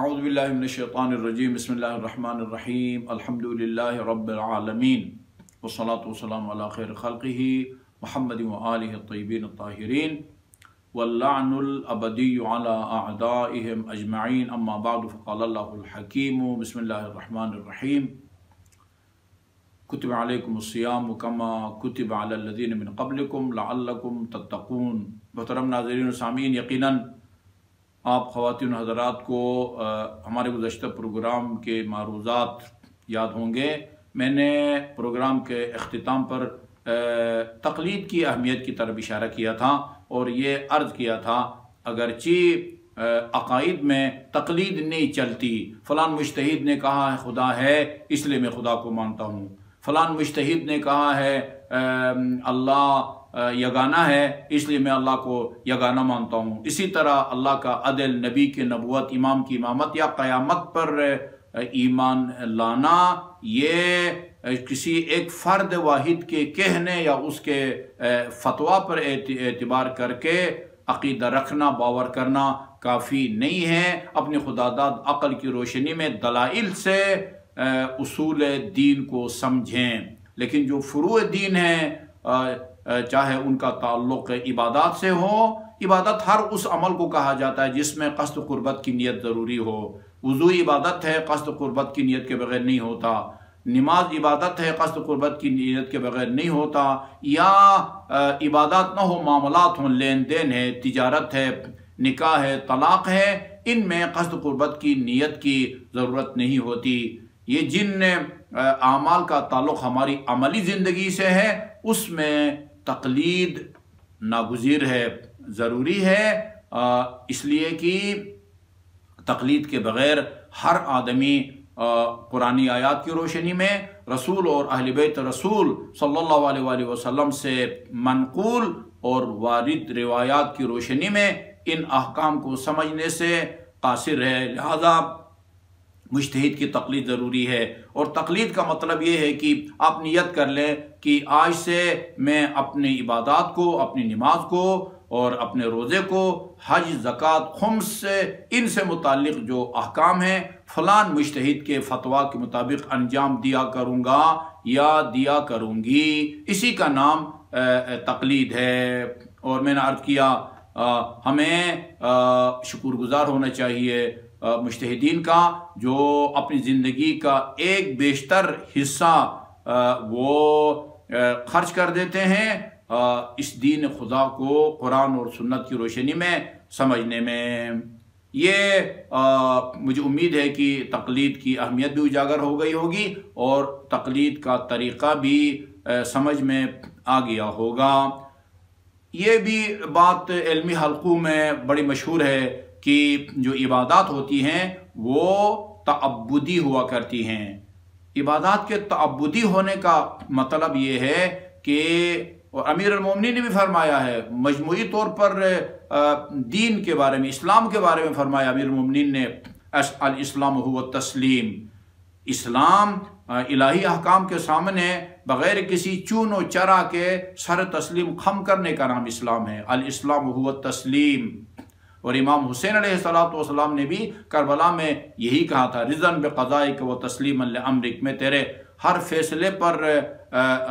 औज़ुबिल्लाहि मिनश्शैतानिर्रजीम बिस्मिल्लाहिर्रहमानिर्रहीम अल्हम्दुलिल्लाहि रब्बिल आलमीन वस्सलातु वस्सलामु अला खैरि खल्क़िही मुहम्मदिन व आलिहि अत्तय्यिबीन अत्ताहिरीन वल्लानुल अबदिय्यु अला अअदाइहिम अजमईन अम्मा बअद फ़क़ाल अल्लाहुल हकीम बिस्मिल्लाहिर्रहमानिर्रहीम कुतिब अलैकुमुस्सियाम कमा कुतिब अलल लज़ीना मिन क़ब्लिकुम लअल्लकुम तत्तक़ून। मोहतरम नाज़रीन व सामीन, यक़ीनन आप ख़वातीन हज़रात को हमारे गुज़श्ता प्रोग्राम के मारूज़ात याद होंगे। मैंने प्रोग्राम के अख्तिताम पर तक़लीद की अहमियत की तरफ इशारा किया था और ये अर्ज़ किया था अगरचि अक़ाइद में तक़लीद नहीं चलती, फ़लाँ मुज्तहिद ने कहा है खुदा है इसलिए मैं खुदा को मानता हूँ, फ़लाँ मुज्तहिद ने कहा है अल्लाह यगाना है इसलिए मैं अल्लाह को यगाना मानता हूँ। इसी तरह अल्लाह का अदल, नबी की नबूवत, इमाम की इमामत या क़यामत पर ईमान लाना ये किसी एक फ़र्द वाहिद के कहने या उसके फतवा पर एतबार करके अक़ीदा रखना, बावर करना काफ़ी नहीं है। अपने खुदादाद अक़ल की रोशनी में दलाइल से उसूल दीन को समझें, लेकिन जो फ़ुरू दीन है चाहे उनका ताल्लुक इबादत से हो। इबादत हर उस अमल को कहा जाता है जिसमें क़स्द क़ुर्बत की नीयत ज़रूरी हो। वुज़ू इबादत है, क़स्द क़ुर्बत की नीयत के बग़ैर नहीं होता। नमाज इबादत है, क़स्द क़ुर्बत की नीयत के बग़ैर नहीं होता। या इबादत ना हो, मामलात हों, लेन देन है, तिजारत है, निकाह है, तलाक़ है, इनमें क़स्द क़ुर्बत की नीयत की ज़रूरत नहीं होती। ये जिन आमाल का ताल्लुक़ हमारी अमली ज़िंदगी से है उसमें तक़लीद नागुज़ीर है, ज़रूरी है, इसलिए कि तक़लीद के बग़ैर हर आदमी कुरानी आयात की रोशनी में रसूल और अहले बैत रसूल सल्लल्लाहु अलैहि वसल्लम से मनक़ूल और वारिद रिवायात की रोशनी में इन अहकाम को समझने से क़ासिर है। लिहाजा मुज्तहिद की तक़लीद ज़रूरी है। और तक़लीद का मतलब ये है कि आप नियत कर लें कि आज से मैं अपनी इबादत को, अपनी नमाज को और अपने रोज़े को, हज, ज़कात, खुम्स से इनसे मुतालिक जो अहकाम हैं फ़लाँ मुज्तहिद के फतवा के मुताबिक अंजाम दिया करूँगा या दिया करूँगी। इसी का नाम तक़लीद है। और मैंने अर्ज़ किया हमें शुक्रगुज़ार होना चाहिए मुज्तहिदीन का जो अपनी ज़िंदगी का एक बेशतर हिस्सा वो खर्च कर देते हैं इस दीन खुदा को कुरान और सुन्नत की रोशनी में समझने में। ये मुझे उम्मीद है कि तक़लीद की अहमियत भी उजागर हो गई होगी और तक़लीद का तरीक़ा भी समझ में आ गया होगा। ये भी बात इल्मी हल्क़ों में बड़ी मशहूर है कि जो इबादत होती हैं वो तअब्बुदी हुआ करती हैं। इबादत के तअब्बुदी होने का मतलब ये है कि अमीरुल मोमिनीन ने भी फरमाया है मजमूई तौर पर दीन के बारे में, इस्लाम के बारे में फरमाया अमीरुल मोमिनीन ने अल इस्लाम हुवा तस्लीम। इस्लाम इलाही अहकाम के सामने बग़ैर किसी चून और चरा के सर तस्लीम खम करने का नाम इस्लाम है, अल इस्लाम हुवा तस्लीम। और इमाम हुसैन अलैहिस्सलाम ने भी करबला में यही कहा था, रिज़न बिक़ज़ाइक व तस्लीमन लिअम्रिक, मैं तेरे हर फैसले पर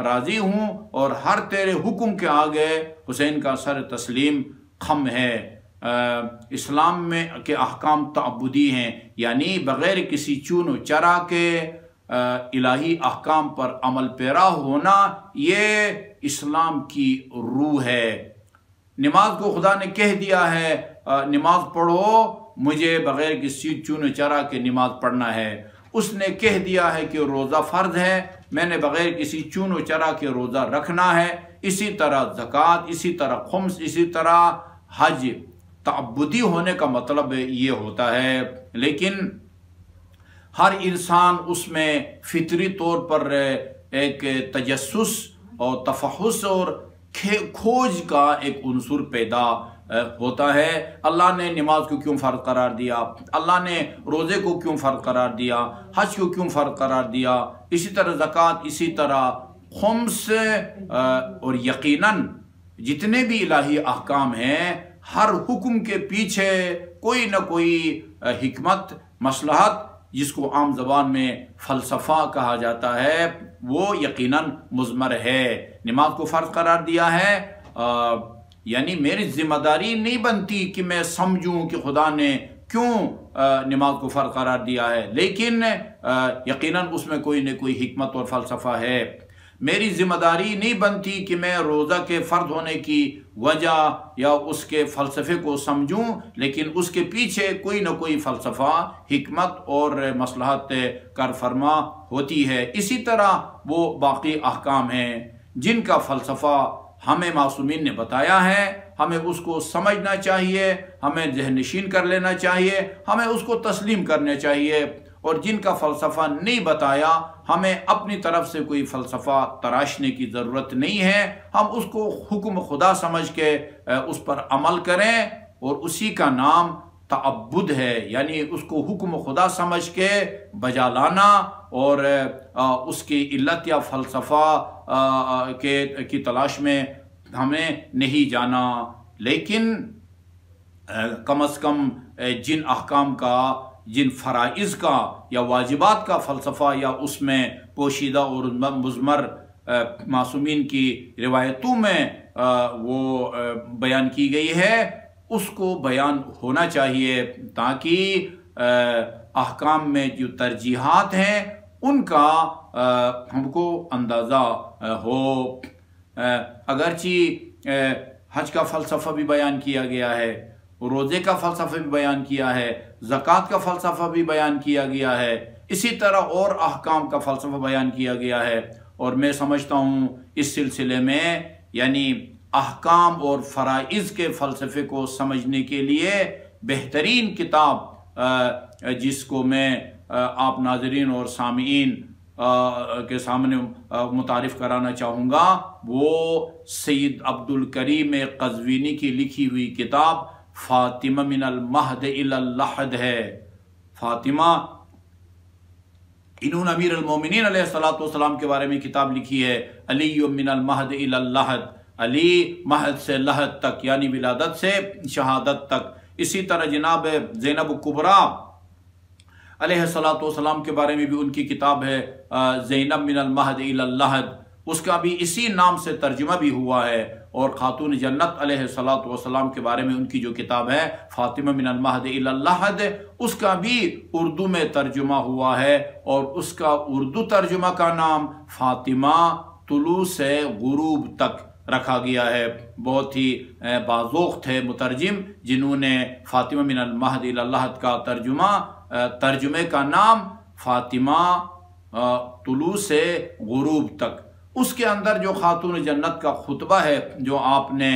राज़ी हूँ और हर तेरे हुक्म के आगे हुसैन का सर तस्लीम खम है। इस्लाम में के अहकाम तअब्बुदी हैं, यानी बग़ैर किसी चून व चरा के इलाही अहकाम पर अमल पैरा होना ये इस्लाम की रूह है। नमाज को खुदा ने कह दिया है नमाज पढ़ो, मुझे बग़ैर किसी चूने चरा के नमाज पढ़ना है। उसने कह दिया है कि रोज़ा फ़र्ज है, मैंने बग़ैर किसी चूने चरा के रोज़ा रखना है। इसी तरह ज़कात, इसी तरह खुम्स, इसी तरह हज। तअब्बुदी होने का मतलब ये होता है, लेकिन हर इंसान उसमें फितरी तौर पर एक तजस्सुस और तफहुस और खोज का एक उन्सुर पैदा होता है। अल्लाह ने नमाज को क्यों फ़र्ज़ करार दिया, अल्लाह ने रोज़े को क्यों फ़र्ज़ करार दिया, हज को क्यों फ़र्ज़ करार दिया, इसी तरह ज़कात, इसी तरह खुम्स। और यकीनन जितने भी इलाही अहकाम हैं हर हुक्म के पीछे कोई ना कोई हिकमत, मसलहत, जिसको आम ज़बान में फ़लसफ़ा कहा जाता है, वो यकीनन मुज़मर है। नमाज को फ़र्ज़ करार दिया है, यानी मेरी ज़िम्मेदारी नहीं बनती कि मैं समझूँ कि खुदा ने क्यों नमाज को फ़र्ज़ करार दिया है, लेकिन यकीनन उसमें कोई न कोई हिकमत और फ़लसफ़ा है। मेरी ज़िम्मेदारी नहीं बनती कि मैं रोज़ा के फ़र्ज होने की वजह या उसके फ़लसफ़े को समझूं, लेकिन उसके पीछे कोई ना कोई फ़लसफ़ा, हिकमत और मसलहत कर फरमा होती है। इसी तरह वो बाकी अहकाम हैं जिनका फ़लसफ़ा हमें मासूमीन ने बताया है, हमें उसको समझना चाहिए, हमें जहनशीन कर लेना चाहिए, हमें उसको तस्लीम करना चाहिए। और जिनका फ़लसफ़ा नहीं बताया, हमें अपनी तरफ से कोई फ़लसफ़ा तराशने की ज़रूरत नहीं है, हम उसको हुक्म खुदा समझ के उस पर अमल करें, और उसी का नाम तअब्बुद है, यानी उसको हुक्म खुदा समझ के बजा लाना और उसकी इल्लत या फ़लसफ़ा की तलाश में हमें नहीं जाना। लेकिन कम अज़ कम जिन अहकाम का, जिन फ़राइज़ का या वाजिबात का फ़लसफ़ा या उसमें पोशीदा और मुज़मर मासूमीन की रिवायतों में वो बयान की गई है, उसको बयान होना चाहिए, ताकि अहकाम में जो तरजीहात हैं उनका हमको अंदाज़ा हो। अगरचि हज का फ़लसफ़ा भी बयान किया गया है, रोज़े का फ़लसफ़ा भी बयान किया है, ज़कात का फ़लसफ़ा भी बयान किया गया है, इसी तरह और अहकाम का फ़लसफ़ा बयान किया गया है। और मैं समझता हूँ इस सिलसिले में, यानी अहकाम और फ़राइज़ के फ़लसफ़े को समझने के लिए बेहतरीन किताब, जिसको मैं आप नाज़रीन और सामीन के सामने मुतारिफ़ कराना चाहूँगा, वो सैयद अब्दुल करीम कज़वीनी की लिखी हुई किताब फ़ातिमा मिनल महद इलल लहद है। फ़ातिमा, इन्होंने अमीर अल-मोमिनीन अलैहिस्सलातु वस्सलाम के बारे में किताब लिखी है, अली मिनल महद इलल लहद, अली महद से लहद तक, यानी विलादत से शहादत तक। इसी तरह जनाब ज़ैनब कुबरा अलैहिस्सलातु वस्सलाम के बारे में भी उनकी किताब है, ज़ैनब मिनल महद इलल लहद, उसका भी इसी नाम से तर्जुमा भी हुआ है। और खातून जन्नत अलैहिस्सलातु वस्सलाम के बारे में उनकी जो किताब है फ़ातिमा मिनल महद इलल लहद, उसका भी उर्दू में तर्जुमा हुआ है, और उसका उर्दू तर्जुमा का नाम फ़ातिमा तुलू से गुरूब तक रखा गया है। बहुत ही बाज़ोख्त है मुतरजिम जिन्होंने फ़ातिमा मिनल महद इलल लहद का तर्जुमे का नाम फ़ातिमा तुलू से गुरूब तक। उसके अंदर जो खातून जन्नत का खुतबा है, जो आपने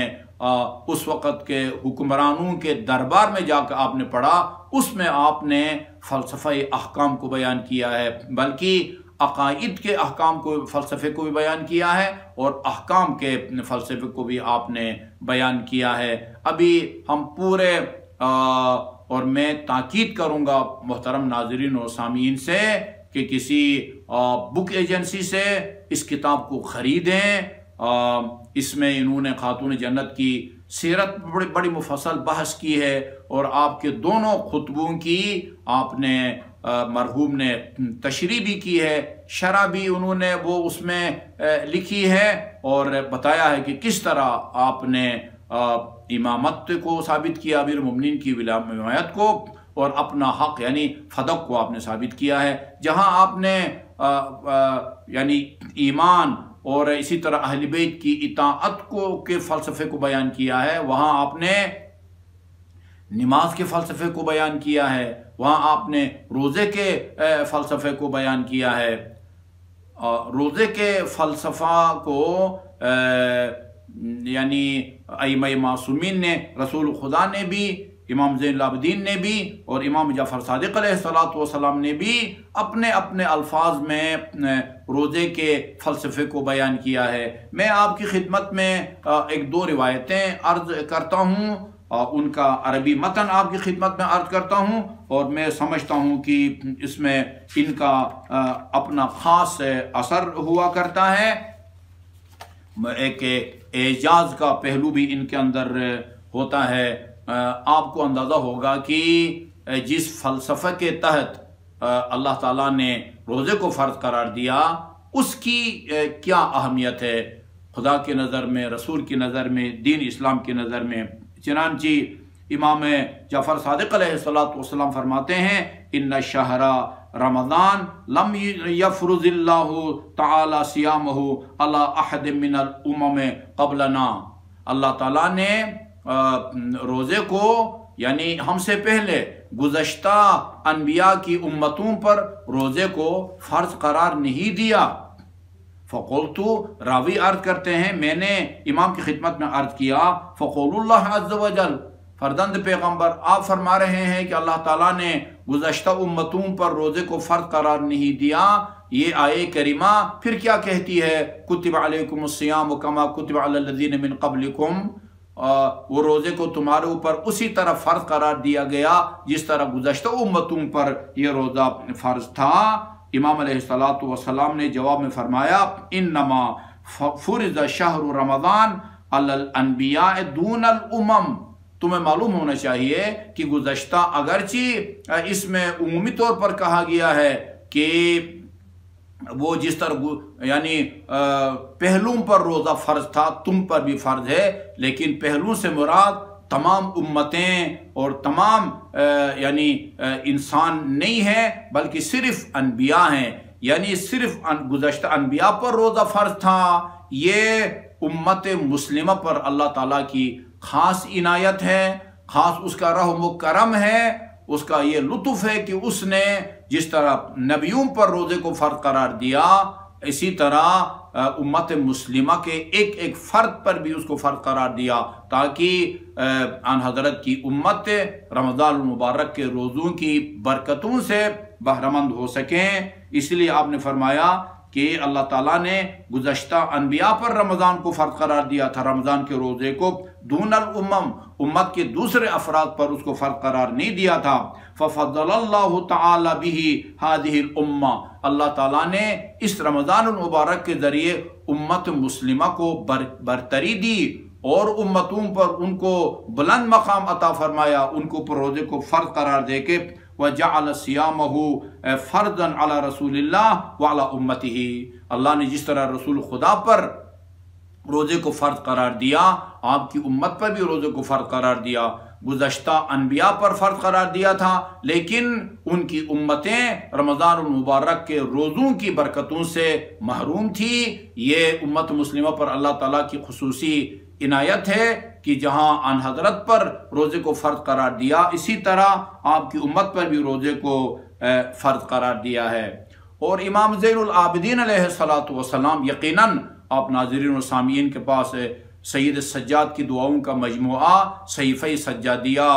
उस वक़्त के हुक्मरानों के दरबार में जाकर आपने पढ़ा, उसमें आपने फ़लसफ़े अहकाम को बयान किया है, बल्कि अक़ाइद के अहकाम को, फ़लसफ़े को भी बयान किया है, और अहकाम के फ़लसफ़े को भी आपने बयान किया है। अभी हम पूरे और मैं ताक़ीद करूँगा मोहतरम नाज़रीन और सामीन से कि किसी बुक एजेंसी से इस किताब को ख़रीदें। इसमें इन्होंने खातून जन्नत की सीरत बड़ी मुफसल बहस की है, और आपके दोनों खुतबों की आपने मरहूम ने तशरीह भी की है, शरह भी उन्होंने वो उसमें लिखी है, और बताया है कि किस तरह आपने इमामत को साबित किया, अमीर मोमिनीन की विलायत को, और अपना हक़ यानी फदक को आपने साबित किया है। जहाँ आपने यानी ईमान और इसी तरह अहल बैत की इताअत के फ़लसफ़े को बयान किया है, वहाँ आपने नमाज के फ़लसफ़े को बयान किया है, वहाँ आपने रोज़े के फ़लसफ़े को बयान किया है। रोज़े के फ़लसफ़ा को यानी अइम्माए मासूमीन ने, रसूल खुदा ने भी, इमाम ज़ैनुल आबिदीन ने भी, और इमाम जाफ़र सादिक़ अलैहिस्सलातु वस्सलाम ने भी अपने अपने अल्फाज में रोज़े के फ़लसफ़े को बयान किया है। मैं आपकी खिदमत में एक दो रिवायतें अर्ज़ करता हूँ, उनका अरबी मतन आपकी खिदमत में अर्ज़ करता हूँ, और मैं समझता हूँ कि इसमें इनका अपना ख़ास असर हुआ करता है, एक एजाज़ का पहलू भी इनके अंदर होता है। आपको अंदाज़ा होगा कि जिस फलसफे के तहत अल्लाह ताला ने रोज़े को फ़र्ज करार दिया उसकी क्या अहमियत है खुदा की नज़र में, रसूल की नज़र में, दीन इस्लाम की नज़र में। चनानची इमाम जाफ़र सादिक़ अलैहिस्सलाम फरमाते हैं इन्ना शहरा रमज़ान लम यफ़्रुज़िल्लाहु तआला सियामहु अला अहद मिनल उम्म क़ब्लना। अल्लाह ताला ने रोज़े को यानी हमसे पहले गुज़श्ता अनबिया की उम्मतों पर रोज़े को फ़र्ज करार नहीं दिया। फ़क़ुल्तु रावी अर्ज़ करते हैं मैंने इमाम की खिदमत में अर्ज़ किया फ़क़ुलुल्लाह अज़्ज़ वजल, फ़रदंद पैगम्बर आप फरमा रहे हैं कि अल्लाह ताला ने गुज़श्ता उम्मतों पर रोज़े को फ़र्ज करार नहीं दिया। ये आये करीमा फिर क्या कहती है कुतिब अलैकुमुस्सियाम कमा कुतिब अलल लज़ीना मिन क़ब्लिकुम, वो रोज़े को तुम्हारे ऊपर उसी तरह फ़र्ज करार दिया गया जिस तरह गुज़श्ता उम्मतों पर यह रोज़ा फ़र्ज था। इमाम अलैहिस्सलातु वस्सलाम ने जवाब में फरमाया इन्नमा फ़ुरिज़ शहरु रमज़ान अलल अनबिया दूनल उम्म। तुम्हें मालूम होना चाहिए कि गुज़श्ता अगरचे इसमें उमूमी तौर पर कहा गया है कि वो जिस तरह यानी पहलुओं पर रोज़ा फ़र्ज था तुम पर भी फ़र्ज है, लेकिन पहलुओं से मुराद तमाम उम्मतें और तमाम यानी इंसान नहीं है बल्कि सिर्फ अनबिया हैं। यानी सिर्फ गुज़श्ता अनबिया पर रोज़ा फ़र्ज था, ये उम्मत मुस्लिमा पर अल्लाह ताला की ख़ास इनायत है, ख़ास उसका रहम व करम है, उसका ये लुत्फ़ है कि उसने जिस तरह नबियों पर रोज़े को फ़र्ज करार दिया इसी तरह उम्मत मुस्लिमा के एक एक फ़र्द पर भी उसको फ़र्ज करार दिया ताकि आन हज़रत की उम्मत रमज़ान मुबारक के रोज़ों की बरकतों से बहरमंद हो सकें। इसलिए आपने फरमाया कि अल्लाह ताला ने गुज़श्ता अनबिया पर रमज़ान को फ़र्ज करार दिया था, रमज़ान के रोज़े को दूनल उम्म उम्मत के दूसरे अफराद पर उसको फ़र्ज करार नहीं दिया था। फ़फ़ज़लल्लाहु तआला बिही हादिहिल उम्मा, अल्लाह ताला ने इस रमज़ान मुबारक के ज़रिए उम्मत मुस्लिमा को बरतरी दी और उम्मतों पर उनको बुलंद मकाम अता फ़रमाया, उनको पर रोज़े को फ़र्ज करार दे के वजअल सियामहु फ़र्दन अला रसूलिल्लाह व अला उम्मतिही। अल्लाह ने जिस तरह रसूल खुदा पर रोज़े को फ़र्ज करार दिया आपकी उम्मत पर भी रोज़े को फ़र्ज करार दिया। गुज़श्ता अनबिया पर फ़र्ज करार दिया था लेकिन उनकी उम्मतें रमज़ान मुबारक के रोज़ों की बरकतों से महरूम थी। ये उम्मत मुस्लिमा पर अल्लाह ताला की खुसूसी इनायत है कि जहाँ आन हज़रत पर रोज़े को फ़र्ज करार दिया इसी तरह आपकी उम्मत पर भी रोज़े को फ़र्ज करार दिया है। और इमाम ज़ैनुल आबिदीन अलैहिस्सलातु वस्सलाम यकीनन आप नाज़रीन और सामीन के पास सैयद सज्जाद की दुआओं का मजमुआ सहीफ़े सज्जादिया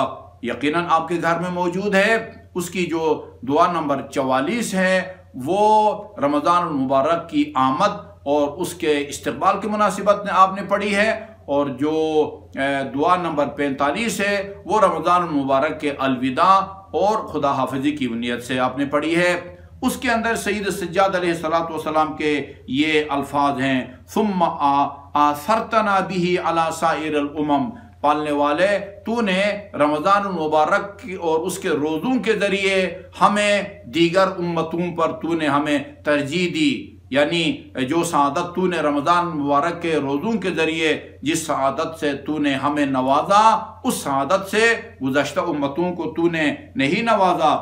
यकीनन आपके घर में मौजूद है, उसकी जो दुआ नंबर 44 है वो रमज़ान मुबारक की आमद और उसके इस्तकबाल की मुनासिबत ने आपने पढ़ी है, और जो दुआ नंबर 45 है वो रमज़ान मुबारक के अलविदा और खुदा हाफिजी की नियत से आपने पढ़ी है। उसके अंदर सैयद सज्जाद अलैहिस्सलातु वस्सलाम के ये अल्फाज हैं सुम्मा आसरतना बिही अला साइरिल उम्म, पालने वाले तूने रमज़ान मुबारक और उसके रोज़ों के ज़रिए हमें दीगर उम्मतों पर तूने हमें तरजीह दी। यानी जो सआदत तूने रमज़ान मुबारक के रोज़ों के ज़रिए जिस सआदत से तूने हमें नवाजा उस सआदत से गुज़श्ता उम्मतों को तूने नहीं नवाजा।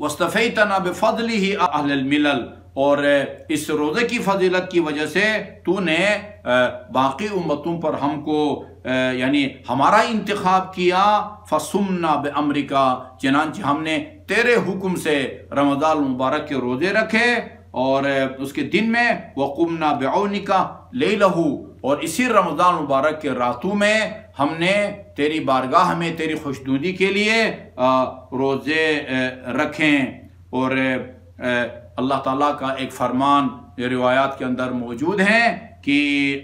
वस्तफ़ैतना बिफ़ज़लिही अहलल मिलल, और इस रोज़े की फजीलत की वजह से तूने बाकी उम्मतों पर हमको यानी हमारा इंतखाब किया। फसुमना बिअमरिका, चनांचे हमने तेरे हुक्म से रमज़ान मुबारक के रोज़े रखे और उसके दिन में वक़ुमना बिऔनिका लैलहू, और इसी रमज़ान मुबारक के रातों में हमने तेरी बारगाह में तेरी खुशनुदी के लिए रोज़े रखें। और अल्लाह ताला का एक फरमान ये रिवायात के अंदर मौजूद है कि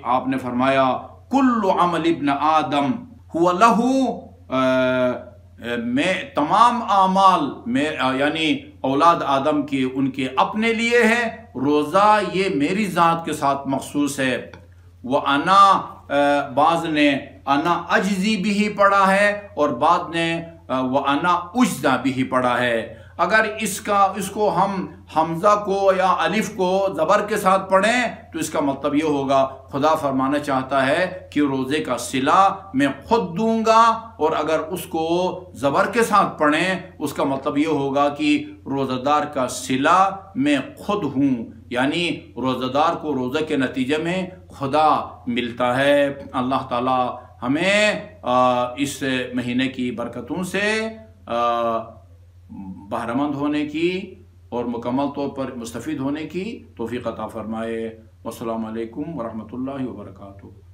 आपने फरमाया कुल्लु अमल इब्न आदम हुवा लहू, में तमाम आमाल में यानी औलाद आदम के उनके अपने लिए है, रोज़ा ये मेरी ज़ात के साथ मखसूस है। व अना, बाज़ ने अना अजज़ी भी पढ़ा है और बाद ने व अना उज्जा भी पड़ा है। अगर इसको हम हमजा को या अलिफ को ज़बर के साथ पढ़ें तो इसका मतलब ये होगा खुदा फरमाना चाहता है कि रोज़े का सिला मैं खुद दूंगा, और अगर उसको ज़बर के साथ पढ़ें उसका मतलब ये होगा कि रोज़ेदार का सिला मैं खुद हूँ, यानी रोज़ेदार को रोज़े के नतीजे में खुदा मिलता है। अल्लाह ताला हमें इस महीने की बरकतों से बहरमंद होने की और मुकम्मल तौर पर मुस्तफ़ीद होने की तौफीक अता फरमाए। वस्सलामु अलैकुम वरहमतुल्लाहि वबरकातुहू।